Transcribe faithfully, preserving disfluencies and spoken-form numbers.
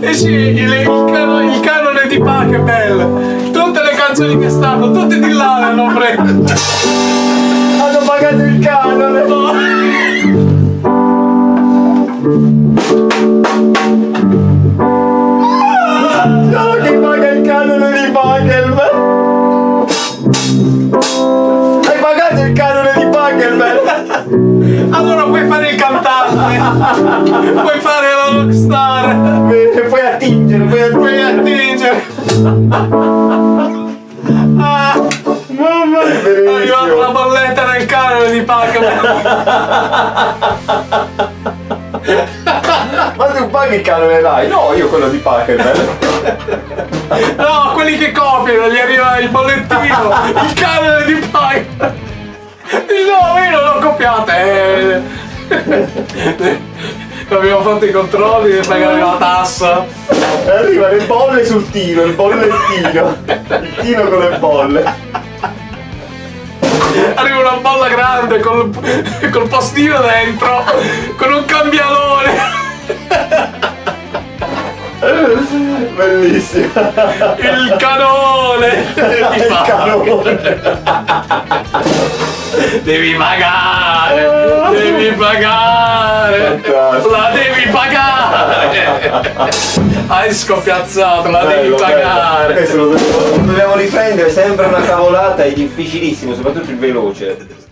E eh sì, il, il, canone, il canone di Pachelbel, tutte le canzoni che stanno, tutte di là le hanno preso. Hanno pagato il canone, no? Ah, chi paga il canone di Pachelbel? Hai pagato il canone di Pachelbel? Allora puoi fare il cantante, puoi fare la rockstar. Puoi attingere, puoi, puoi attingere. Ah, mamma mia, è arrivata la bolletta nel canone di Pac-Man. Ma tu paghi il canone, dai? No, io quello di Pac-Man. No, quelli che copiano, gli arriva il bollettino, il canone di Pac-Man. No, io non l'ho copiato. Eh. l'abbiamo fatto i controlli per pagare la tassa. E arriva le bolle sul Tino, il bolle del Tino. Il Tino con le bolle. Arriva una bolla grande col, col postino dentro, con un cambialone. Bellissimo. Il canone. Il canone. Devi pagare, devi pagare, fantastico. La devi pagare. Hai scoppiazzato, la bello, devi pagare. Bello. Questo lo dobbiamo riprendere, sembra una cavolata, è difficilissimo, soprattutto il veloce.